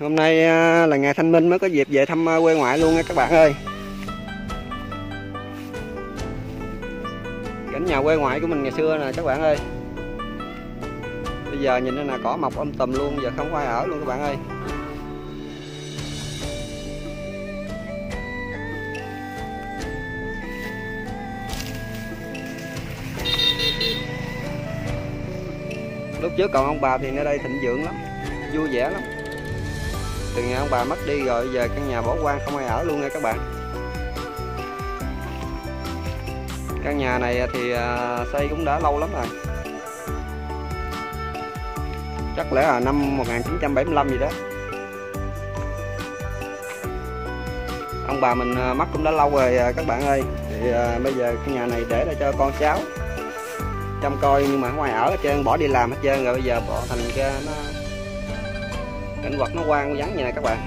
Hôm nay là ngày Thanh Minh mới có dịp về thăm quê ngoại luôn nha các bạn ơi. Cảnh nhà quê ngoại của mình ngày xưa nè các bạn ơi. Bây giờ nhìn là cỏ mọc om tùm luôn, giờ không có ai ở luôn các bạn ơi. Lúc trước còn ông bà thì nơi đây thịnh vượng lắm, vui vẻ lắm. Từ ngày ông bà mất đi rồi giờ căn nhà bỏ hoang không ai ở luôn nha các bạn. Căn nhà này thì xây cũng đã lâu lắm rồi, chắc lẽ là năm 1975 gì đó. Ông bà mình mất cũng đã lâu rồi các bạn ơi. Thì bây giờ căn nhà này để lại cho con cháu chăm coi, nhưng mà không ai ở hết trơn, bỏ đi làm hết trơn rồi, bây giờ bỏ thành ra nó cảnh vật nó hoang vắng như này các bạn.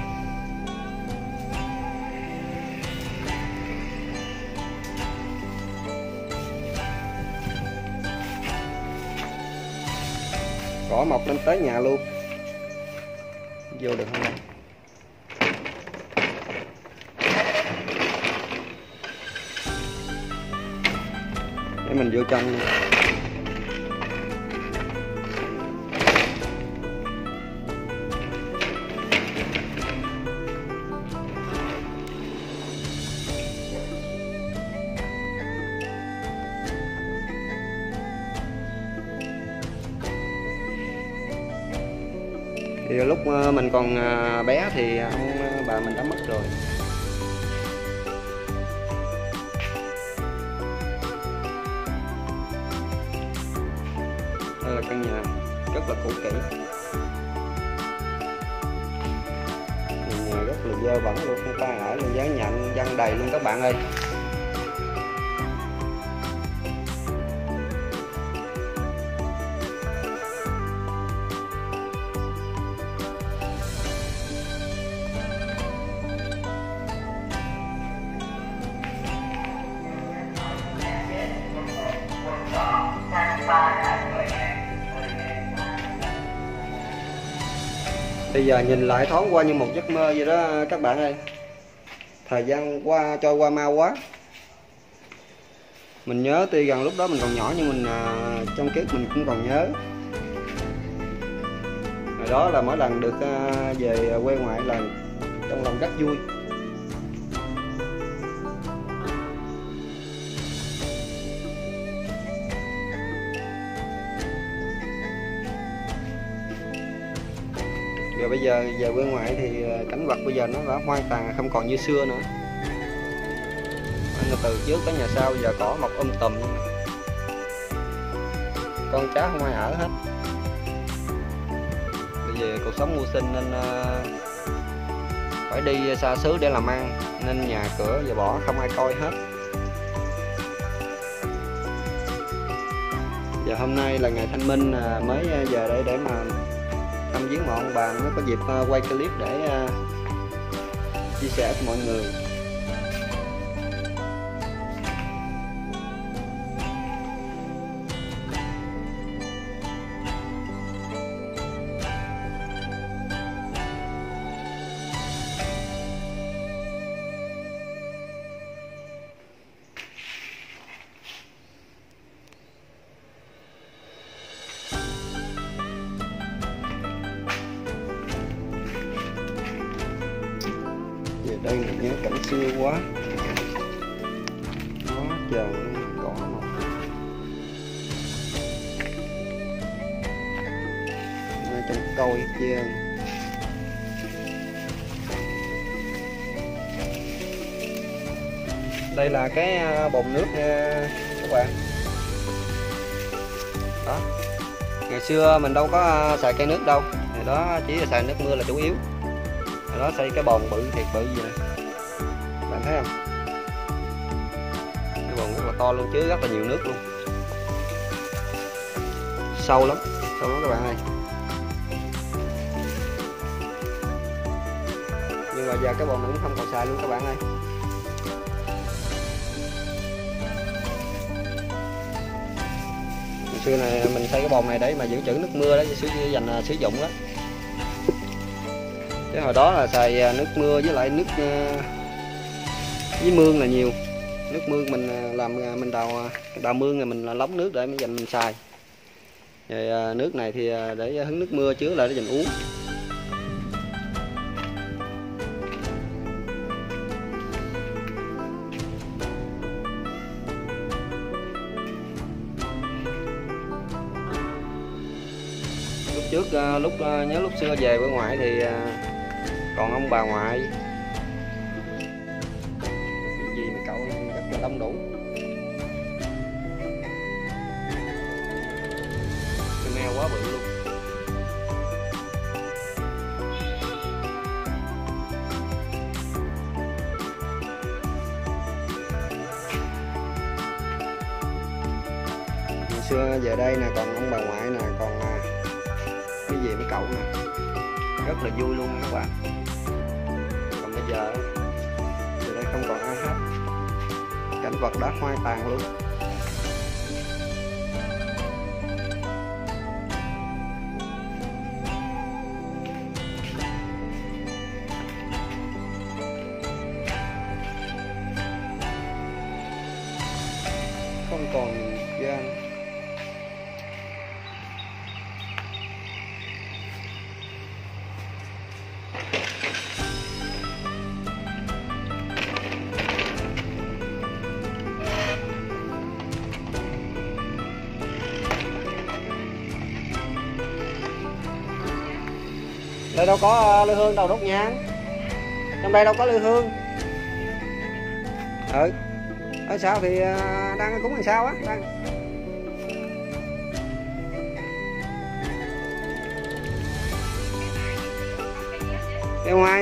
Cỏ mọc lên tới nhà luôn. Vô được không? Để mình vô trong. Thì lúc mình còn bé thì ông bà mình đã mất rồi. Đây là căn nhà rất là cũ kỹ, nhà rất là dơ bẩn luôn, người ta ở lên dáng nhà dân đầy luôn các bạn ơi. Bây giờ nhìn lại thoáng qua như một giấc mơ vậy đó các bạn ơi. Thời gian qua trôi qua mau quá. Mình nhớ tuy rằng lúc đó mình còn nhỏ nhưng mình trong ký ức mình cũng còn nhớ. Rồi đó là mỗi lần được về quê ngoại là trong lòng rất vui. Rồi bây giờ về quê ngoại thì cảnh vật bây giờ nó đã hoang tàn, không còn như xưa nữa. Từ trước tới nhà sau giờ cỏ mọc um tùm, con cháu không ai ở hết. Bây giờ cuộc sống mưu sinh nên phải đi xa xứ để làm ăn, nên nhà cửa giờ bỏ không ai coi hết. Giờ hôm nay là ngày Thanh Minh mới về đây để mà thăm viếng mộ ông bà, mới có dịp quay clip để chia sẻ với mọi người. Đây mình nhớ cảnh xưa quá, quá trời cỏ mọc. Ngay trong coi chưa. Đây là cái bồn nước nha các bạn. Đó, ngày xưa mình đâu có xài cây nước đâu, thì đó chỉ là xài nước mưa là chủ yếu. Nó xây cái bồn bự thiệt bự gì nè, bạn thấy không? Cái bồn rất là to luôn chứ, rất là nhiều nước luôn, sâu lắm các bạn ơi. rồi, giờ cái bồn này cũng không còn xài luôn các bạn ơi. Hồi xưa này mình xây cái bồn này để mà giữ trữ nước mưa đó, dành sử dụng đó. Cái hồi đó là xài nước mưa với lại nước với mương là nhiều. Nước mương mình làm, mình đào mương rồi mình lóng nước để mình dành mình xài. Rồi nước này thì để hứng nước mưa chứa lại để dành uống. Lúc trước, nhớ lúc xưa về với ngoại thì còn ông bà ngoại gì mấy cậu rất là đông đủ. Cái mèo quá bự luôn. Hồi xưa về đây nè, còn ông bà ngoại nè, còn cái gì mấy cậu nè, rất là vui luôn các bạn. Còn bây giờ ở đây không còn ai hết, cảnh vật đã hoang tàn luôn. Không còn gian. Đây đâu có lư hương đâu, đốt nhang. Trong đây đâu có lư hương. Ừ. Ở sao thì đang cúng làm sao á, đang.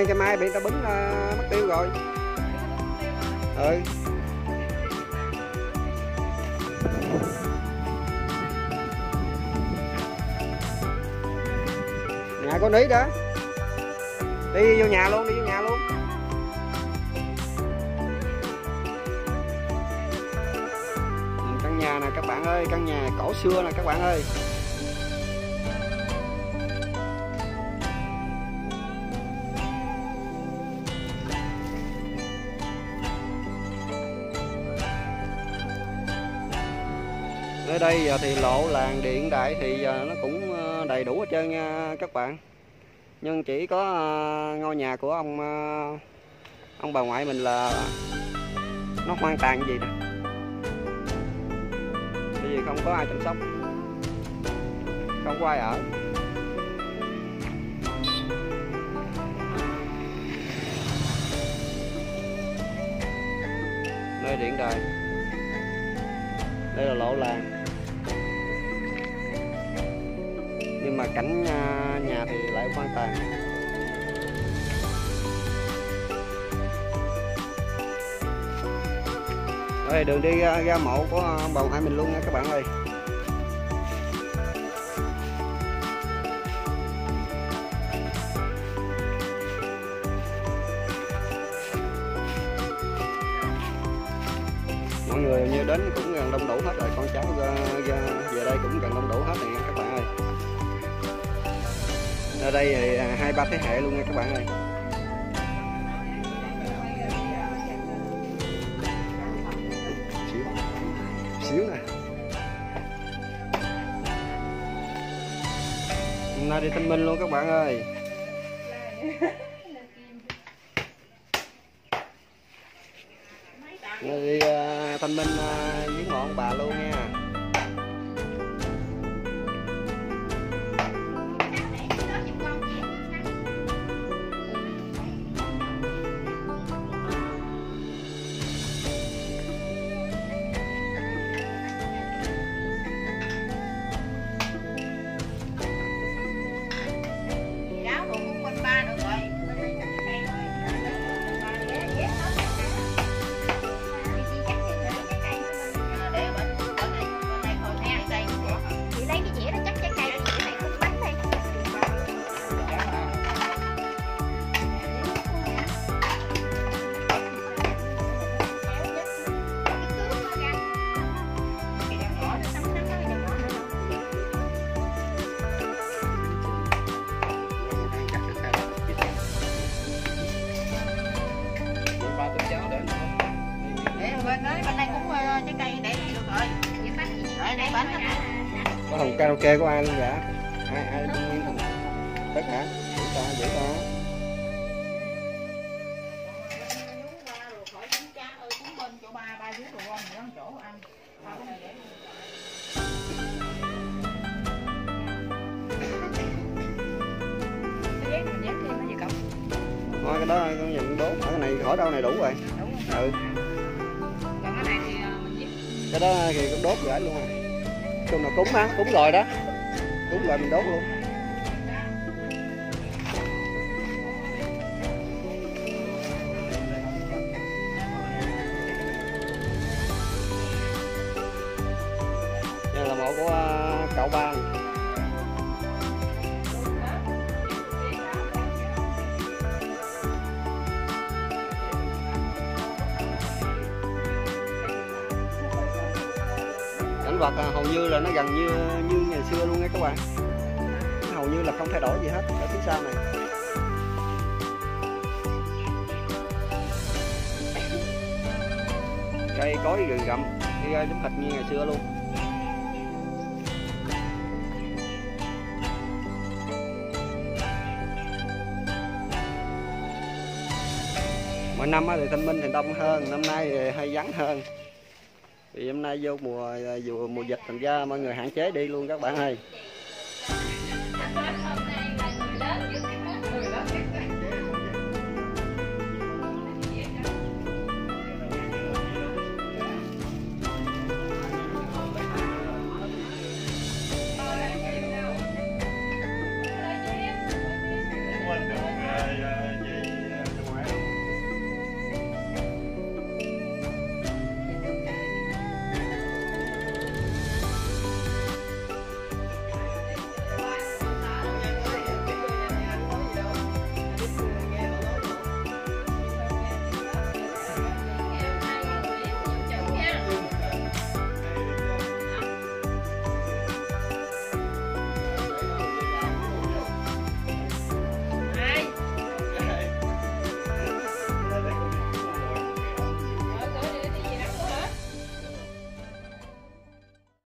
Cây mai bị ta bứng mất tiêu rồi. Ừ. Nhà có ní đó. Đi vô nhà luôn, đi vô nhà luôn. Căn nhà nè các bạn ơi, căn nhà cổ xưa nè các bạn ơi. Ở đây giờ thì lộ làng điện đại thì giờ nó cũng đầy đủ hết trơn nha các bạn. Nhưng chỉ có ngôi nhà của ông bà ngoại mình là nó hoang tàn gì đó, bởi vì không có ai chăm sóc, không có ai ở. Nơi điện đài, đây là lộ làng. Nhưng mà cảnh nhà thì lại hoang tàn. Đây đường đi ra mộ của ông bà ngoại mình luôn nha các bạn ơi. Mọi người như đến cũng gần đông đủ hết rồi, con cháu về đây cũng gần đông đủ hết rồi nha các bạn ơi. Ở đây thì 2-3 thế hệ luôn nha các bạn ơi. Xíu nè. Hôm nay đi Thanh Minh luôn các bạn ơi. Đi Thanh Minh với mộ ông bà luôn nha. karaoke của ai luôn vậy? Ai tất cả để ta thôi cái đó con nhìn đố ở cái này khỏi đâu này đủ rồi. Ừ. Còn cái này thì mình cái đó thì cũng đốt gửi luôn rồi. Chung là cúng á, cúng rồi đó. Cúng rồi mình đốt luôn. Đây là mộ của cậu ba. Vật hầu như là nó gần như ngày xưa luôn nha các bạn, hầu như là không thay đổi gì hết ở phía sau này. Cây cối rừng rậm cây đúng hệt như ngày xưa luôn. Mỗi năm thì Thanh Minh thì đông hơn, năm nay thì hơi vắng hơn. Thì hôm nay vô mùa dịch thành ra mọi người hạn chế đi luôn các bạn ơi.